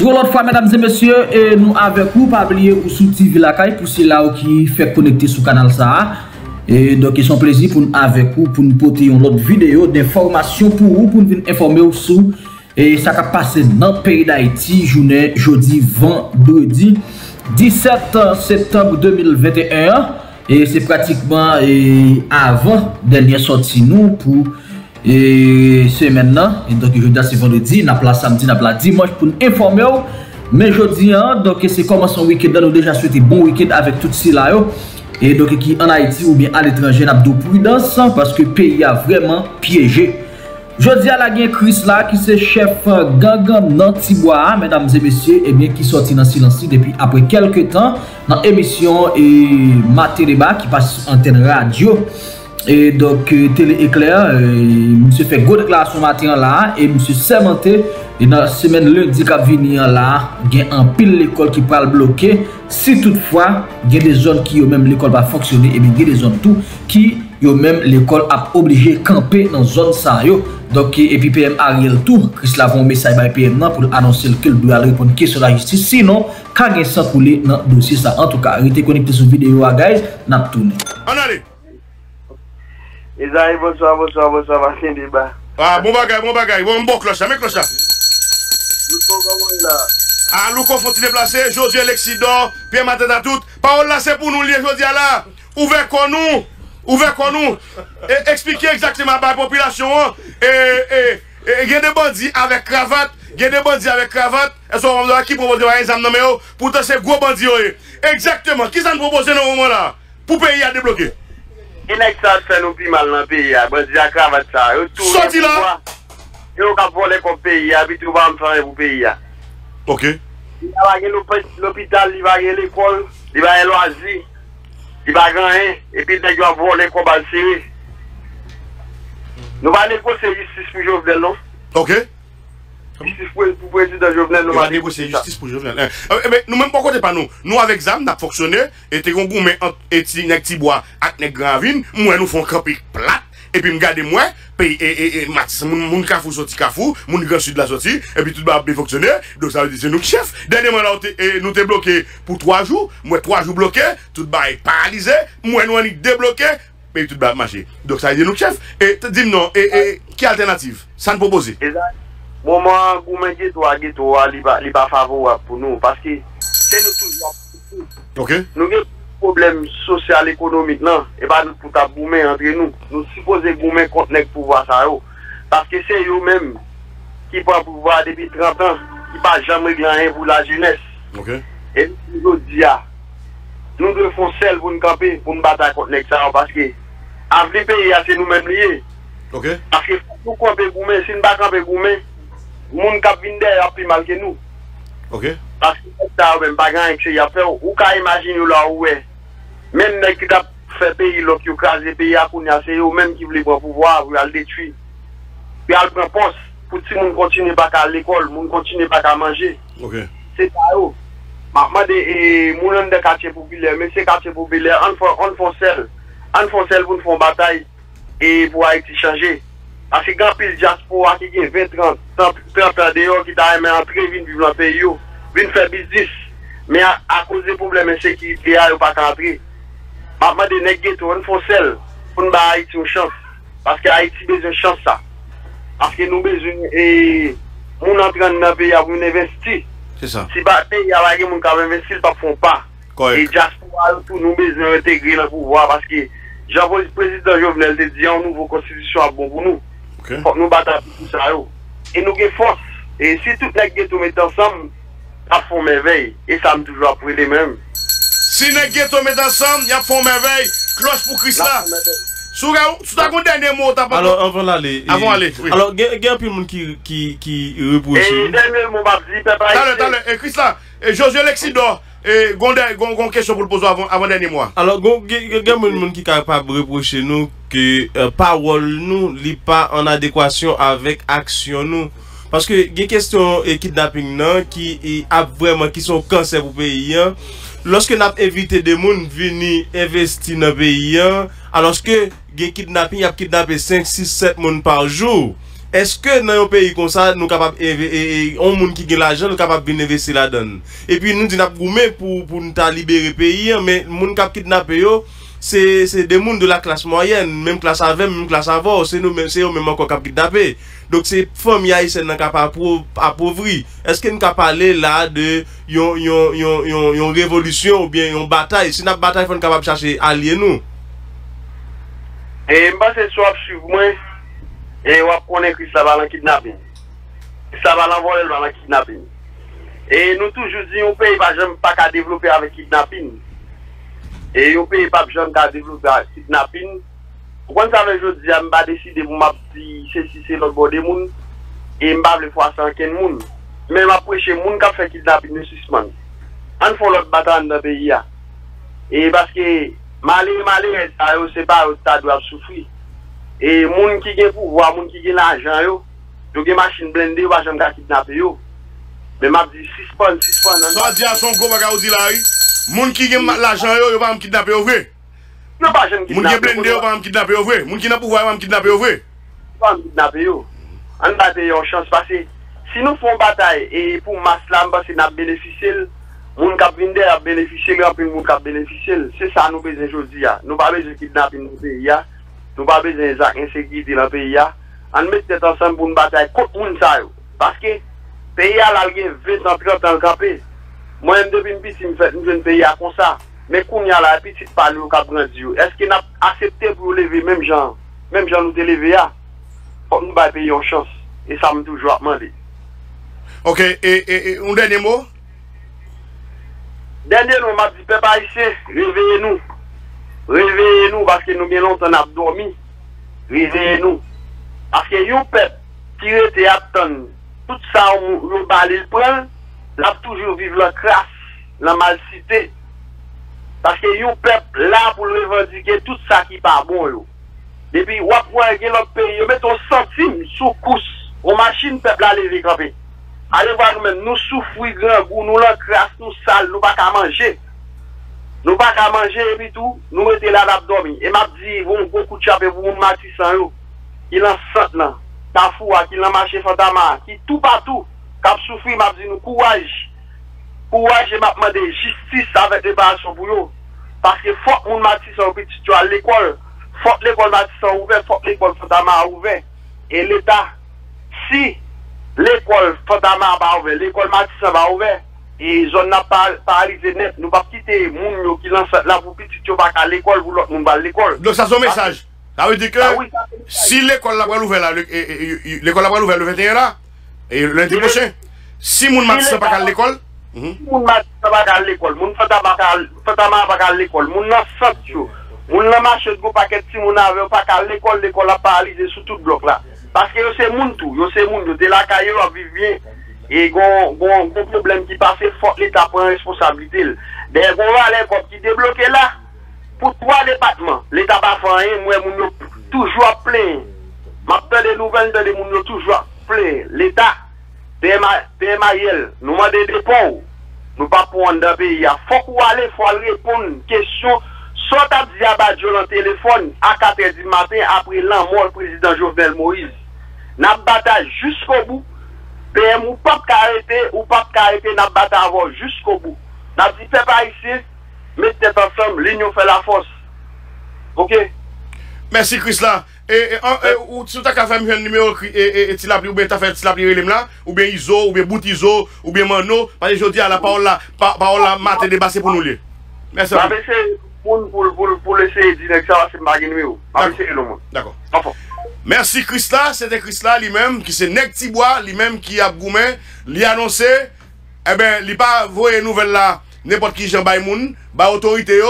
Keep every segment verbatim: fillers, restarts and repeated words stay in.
Pour l'autre fois, mesdames et messieurs, et nous avec vous, pas oublier ou sous T V la caille pour ceux là qui fait connecter sur canal ça. Et donc ils sont plaisir pour nous avec vous pour nous porter une autre vidéo d'information pour vous pour nous informer vous sur et ça qui passé dans le pays d'Haïti journée jeudi vendredi dix-sept septembre deux mille vingt et un et c'est pratiquement et avant dernière sortie nous pour et c'est maintenant et donc jeudi c'est vendredi n'a pas samedi n'a pas dimanche pour nous informer vous. Mais jeudi hein, donc c'est comment son week-end nous déjà souhaité bon week-end avec tout cela yo. Et donc qui en Haïti ou bien à l'étranger n'a pas de prudence parce que le pays a vraiment piégé. Je dis à la guerre Krisla qui est chef gang dans Ti Bwa, mesdames et messieurs, et bien qui sorti dans silence depuis après quelques temps dans l'émission et Maté Débat qui passe sur antenne radio. Et donc télé éclair, monsieur fait gros déclaration matin là et monsieur sermenté. Et dans la semaine lundi qui vient là, il y a un pile l'école qui parle bloquer. Si toutefois, il y a des zones qui même l'école va fonctionner, et bien il y a des zones tout qui même l'école a obligé de camper dans zone ça yo. Donc et puis P M Ariel tout, Krisla va un message par P M pour annoncer qu'il doit répondre question de la justice. Sinon, quand il s'en couler dans le dossier ça. En tout cas, restez connectés sur vidéo à guys, n'a tourné. On allez. Les amis, bonsoir, bonsoir, bonsoir, Martin Débat. Ah bon bagay, bon bagay, bon bon cloche, mais cloche ça. Ah, nous faut se déplacer, José Lexidor, Pierre Matin à tout. Parole là, c'est pour nous lier José là. Ouvert qu'on nous, ouvert qu'on nous. Expliquez exactement à la population. Et il y a des bandits avec cravate, il y a des bandits avec cravate. Est-ce qu'on va qui propose des âmes nommées pour ces gros bandits? Exactement, qui s'en propose dans ce moment là pour payer à débloquer? Il y a des gens qui fait nous plus mal dans le pays, bandits à cravate ça. Sorti là. Ils ont volé comme pays, ils ont volé comme pays. Ok. Ils ont volé l'hôpital, ils ont volé l'école, ils ont volé l'oasis, ils ont volé, et puis ils ont volé comme un série. Nous allons négocier justice pour Jovenel, non? Ok. Justice pour le président Jovenel, nous allons négocier justice pour Jovenel. Mais nous, même pourquoi pas nous? Nous, avec Zam, nous avons fonctionné, et nous avons mis un petit bois avec les grands vignes, nous avons fait un camp plat. Et puis, regardez moi, pays et max, mon cafou sorti cafou, mon grand sud la sortie, et puis tout va bien fonctionner. Donc, ça veut dire c'est nous chef. Dernièrement, nous t'es bloqué pour trois jours, moi trois jours bloqué, tout va être paralysé, moi nous on est débloqué, et tout va marcher. Donc, ça veut dire nous chef. Et dis-moi non, et qui alternative? Ça ne propose. Bon, moi, vous me dites, toi, ghetto, il n'est pas favorable pour nous, parce que c'est nous tous. Ok. Problème social économique non et pas nous pour taboumer entre nous nous supposons goumer contre le pouvoir ça parce que c'est eux même qui prend pouvoir depuis trente ans qui pas jamais rien pour la jeunesse. Okay. Et nous dis nous devons faire pour nous camper pour nous battre contre ça parce que avec le pays c'est nous mêmes liés. Okay. Parce que nous camper goumer si nous pas camper goumer monde cap vinn derrière plus mal que nous. OK. Parce que ça même pas grand que y a fait ou ca imaginer là où est même qui t'a fait pays l'autre qui crase pays à Kounia c'est eux même qui veulent prendre pouvoir pour aller détruire puis aller prendre poste pour tout monde continuer pas à l'école monde continuer pas à manger. OK. C'est ça eux maman des moun de quartier populaire mais c'est quartier populaire on on font celle on font celle pour font bataille et pour Haïti changer parce que grand pile diaspora qui gagne vingt trente trente ans dehors qui t'a aimé entrer venir vivre dans pays eux vient faire business mais à cause des problèmes de sécurité ils pas entrer. Maman des nèg ghetto on font celle pour nous ba Haïti une chance parce que Haïti besoin chance ça parce que nous besoin et on entre dans pays pour investir. C'est ça. Si pas pays a pas mon capable investir pas font pas. Et diaspora tout nous besoin intégrer dans pouvoir parce que Jean-Paul président Jovenel te dit une nouvelle constitution à bon pour nous. Faut nous battre pour ça yo. Et nous gain force et si tout nèg ghetto met ensemble à fond merveille et ça me toujours appris les mêmes. Si les ghettos mettent ensemble, il y a fond merveille. Cloche pour Krisla. Sous ta dernier mot, t'as pas. Alors avant d'aller. Avant d'aller. Alors il y a un peu de monde qui qui qui repousse. Et dernier mot, ma petite. T'as le t'as le. Et Krisla, et José Lexidor. Et gon question pour le poser avant avant dernier mois. Alors il y a un peu de monde qui capable reprocher nous que parole nous n'est pas en adéquation avec action nous. Parce que il y a une question de kidnapping non, qui a vraiment qui sont cancer pour le pays. Lorsque nous avons évité des gens venir investir dans le pays, alors que il y a kidnapping, il y a kidnappé cinq, six, sept personnes par jour. Est-ce que dans un pays comme ça, nous sommes capables de l'argent, nous sommes capables d'investir là-dedans? Et puis nous disons pour pour nous libérer le pays, mais les gens qui kidnappés, c'est des gens de la classe moyenne, même classe avant, même classe avant, c'est eux-mêmes qui sont kidnappés. Donc ces familles haïtiennes sont capables d'appauvrir. Est-ce que nous sommes capables là de une révolution ou bien une bataille? Si nous avons une bataille, nous sommes capables de chercher alliés nous. Et moi, c'est soit sur moi. Et on connaît Krisla va en kidnapping. Krisla va l'envoyer dans le kidnapping. Et nous toujours disons, on pays pas jamais pas développer avec kidnapping. Et on pays pas jamais qu'à développer avec kidnapping. Pourquoi ça veut dire je ne pas décider pour ma petite ceci c'est l'autre bord des monde et me pas le fois sans aucun monde. Même après chez monde qui fait kidnapping nous suspend. On faut l'autre bataille dans le pays. Et parce que malé malé ça c'est pas ça doit souffrir. Et les gens qui ont pouvoir, les gens qui ont l'argent, les machines blindées, les gens qui kidnappé. Mais je dis suspend, suspend. Soit dit à son gros bagage, vous dites là, les gens qui ont l'argent, ils ne vont pas me kidnapper. Non, pas jamais kidnapper. Les gens qui ont blindé, ils ne vont pas me kidnapper. Les gens qui ont pouvoir, ils ne vont pas me kidnapper. Ils ne vont pas me kidnapper. On va avoir une chance parce que si nous faisons bataille et pour Maslam, parce que nous bénéficions, les gens qui ont bénéficié, les gens qui bénéficié, c'est ça que nous faisons aujourd'hui. Nous n'avons pas besoin de kidnapper nos pays. Nous n'avons pas besoin d'insécurité dans le pays. On met cette ensemble pour une bataille contre les gens. Parce que le pays a vingt ans plus longtemps dans le pays. Moi-même, depuis une petite, je fais un pays comme ça. Mais quand il y a la petite parle au Cap Grandi, est-ce qu'il a accepté pour lever même gens? Même gens nous délever là. Pour nous payer une chance. Et ça me toujours demandé. Ok, et, et, et un dernier mot? Dernier mot, je dis, peuple haïtien, réveillez-nous. Réveillez-nous parce que nous bien longtemps avons dormi. Réveillez-nous. Parce que les peuple qui était attendre tout ça, nous balé prendre, là toujours vivre la crasse, la malcité. Parce que les peuple là pour revendiquer tout ça qui n'est pas bon. Depuis, on prend l'autre pays, on met un centime sous course, on machine peuple à lever camper. Allez voir nous-mêmes, nous souffrons grand goût, nous la crasse, nous sale, nous pas qu'à manger. Nous pas qu'à manger et puis tout, nous mettons là l'abdomen. Et m'a dit, vous beaucoup de chapé, vous m'attissez sans eux. Il en sent là, ta foua, qui l'a marché fantama, qui tout partout, qui a souffert, m'a dit, nous courage. Courage et m'a demandé justice avec réparation pour eux. Parce que faut que nous m'attissons, puis tu as l'école. Faut que l'école m'attissons ouvert, faut que l'école fantama ouvert. Et l'État, si l'école fantama va ouvert, l'école m'attissons va ouvert. Et les gens n'ont pas paralysé net. Nous ne pouvons pas quitter les gens qui lancent là pour petit tu vas à l'école, vous l'autre, nous va à l'école. Donc ça c'est un message. Ça veut dire que si l'école l'a ouvert, l'école l'a ouvert le vingt et un là, et lundi prochain, si les gens ne pas à l'école, les gens ne pas à l'école, les gens ne pas à l'école, les gens ne marchent pas à l'école, les gens ne pas à l'école, l'école a paralysé sous tout le bloc là. Parce que c'est monde tout, c'est monde, de la caille, on vit bien. Et bon bon problème qui passe, faut l'État prend responsabilité. Des gros valeurs qui débloquent là, pour trois départements, l'État va faire rien, moi, mon toujours plein. Maintenant, des nouvelles de mon toujours plein. L'État, P M I L, nous demande des dépôts, nous pas prendre dans le pays. Faut qu'on aller, faut répondre une question. Soit à Diabadjo dans le téléphone, à quatre heures du matin, après l'an mort, le président Jovenel Moïse. N'a bataille jusqu'au bout. P M ou pas arrêter, ou pas arrêter, n'a pas d'avoir jusqu'au bout. N'a dit, peuple haïtien, mettez ensemble, l'union fait la force. Ok? Merci, Krisla. Et si tu as fait un numéro, et tu l'as pris, ou bien tu as fait, tu l'as pris, ou bien Iso, ou bien Boutizo, ou bien Mano, parce que je dis à la parole là, parole là, matin débassé pour nous lire. Merci. Pour laisser dire que ça, c'est ma numéro. D'accord. Merci Krisla, c'était Krisla lui-même qui c'est Nèg Ti Bwa, lui-même qui a goumé, lui annoncé, eh ben, lui pas voyé nouvelle là, n'importe qui j'en baille moun, ba autorité yo,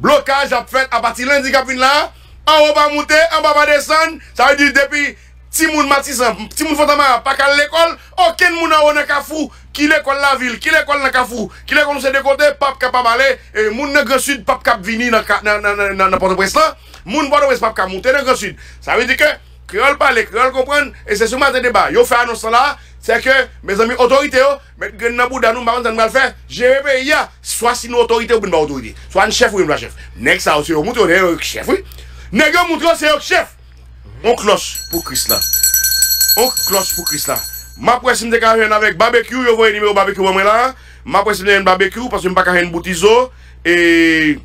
blocage a fait à partir lundi capin là, en haut va monter, en bas va descendre, ça veut dire depuis ti moun Matissan, ti moun Fantama pas qu'à l'école, aucun moun en haut n'a qu'à fou, qui l'école la ville, qui l'école n'a qu'à fou, qui l'école c'est de côté, pas capable aller, et moun nan Grand Sud pas capable venir dans n'importe presse là. Moun bon ouest pas monter dans le sud. Ça veut dire que créole parler, créole comprendre et c'est ce matin débat. Yo fait annonce là, c'est que mes amis autorités yo, mettre gren nan bouda nous pas va le faire. Gérer pays soit si nous autorité ou une autorité, soit un chef ou une chef. Nèg ça aussi montre chef oui. Nèg montre c'est chef. On cloche pour Krisla. oh, cloche pour Krisla. Ma presse me déclare avec barbecue, vous voyez le numéro barbecue moi là. Ma presse me barbecue parce que je ne peux pas faire une boutizo et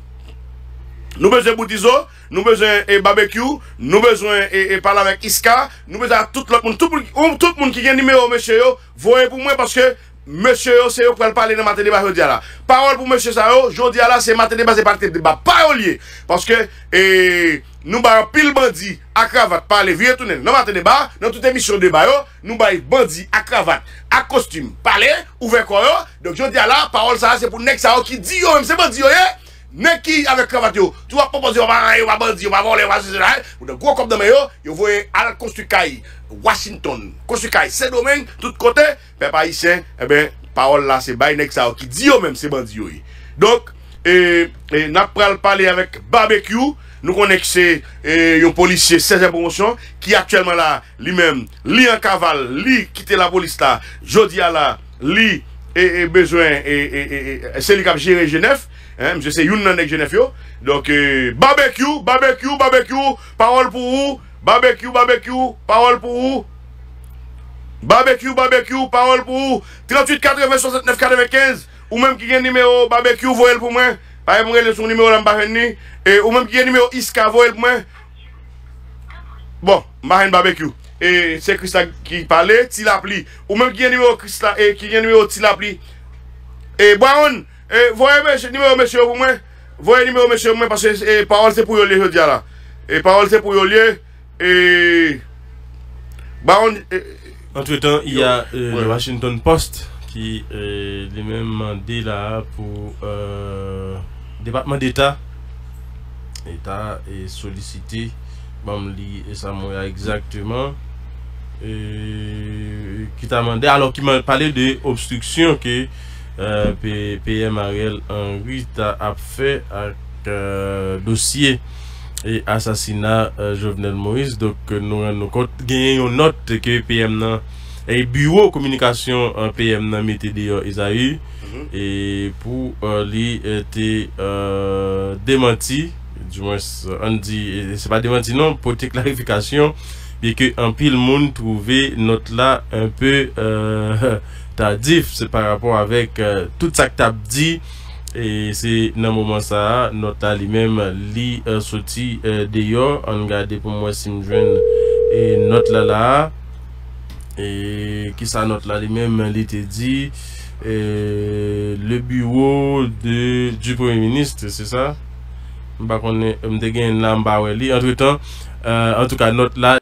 nous besoin de boutizo, nous besoin de barbecue, nous besoin de parler avec Iska, nous besoin de tout le monde, tout le monde qui a un numéro monsieur, voyez pour moi parce que monsieur, c'est vous qui parler dans ma débat aujourd'hui là. Parole pour monsieur Sao, aujourd'hui là c'est ma débat, c'est pas le débat parolier parce que eh, nous baillons pile bandit à cravate, parler vieux tourner. Dans ma débat, dans toute émission de baillons, nous baillons bandit à cravate, à costume, parler, ouvert quoi. Donc aujourd'hui là, parole ça c'est pour nek Sao qui dit yo même c'est bandit yo, hein. Nek qui avec cravate yo, tu vas proposer on va on va bandit, on va voler, on va ceci là. Ou de gros comme dans yo, yo voyez à la construction Washington, Kosukai, c'est domaine, tout côté, mais pas ici, eh bien, parole là, c'est Bainek Sao qui dit eux-mêmes, c'est bandit. Donc, eh, eh, nous allons parler avec Barbecue, nous connaissons eh, un policier seizième promotion, qui actuellement là, lui-même, lui en cavale, lui quitter la police là, jodi à la, lui, et, et besoin, et, et, et, c'est lui qui a géré Genève. Hein, je sais, il y a un Genève. Donc, eh, Barbecue, Barbecue, Barbecue, parole pour vous. Barbecue, barbecue, parole pour vous. Barbecue, barbecue, parole pour vous. trente-huit quatre-vingts soixante-neuf quatre-vingt-quinze. Ou même qui a un numéro barbecue, voyez pour moi. Par exemple, il y a son numéro là, et ou même qui a un numéro Iska, voyez pour moi. Bon, Marine Barbecue. Et c'est Krisla qui parlait, Tilapli. Ou même qui a un numéro Krisla, et qui a un numéro Tilapli. Et Brown, voyez le numéro monsieur pour moi. Voyez le numéro monsieur pour moi, parce que parole c'est pour Yolier, je dis là. Et parole c'est pour Yolier. Et bah on, eh, entre temps, il y a euh, ouais. le Washington Post qui euh, les mêmes mandats là pour euh, département d'État. État est sollicité, bam li et ça m'a exactement euh, qui t'a demandé alors qu'il m'a parlé de obstruction que euh, P M Ariel Henry a fait avec euh, dossier. Et assassinat euh, Jovenel Moïse. Donc euh, nous avons une note que P M nan, et bureau communication euh, P M nan mette de Isaïe mm-hmm. et pour euh, lui était euh, démenti, du moins on dit c'est pas démenti non pour tes clarifications, bien que un pile monde trouvait note là un peu euh, tardif, c'est par rapport avec euh, tout ça que tu as dit. Et c'est dans le moment ça, notre lui-même, lui, euh, sorti euh, d'ailleurs, on regarde pour moi si je jeune et notre là là, et qui ça notre là lui-même, il était dit, et, le bureau de, du Premier ministre, c'est ça? Je ne sais pas si on est en train de faire un lambaoué, en tout cas, notre là.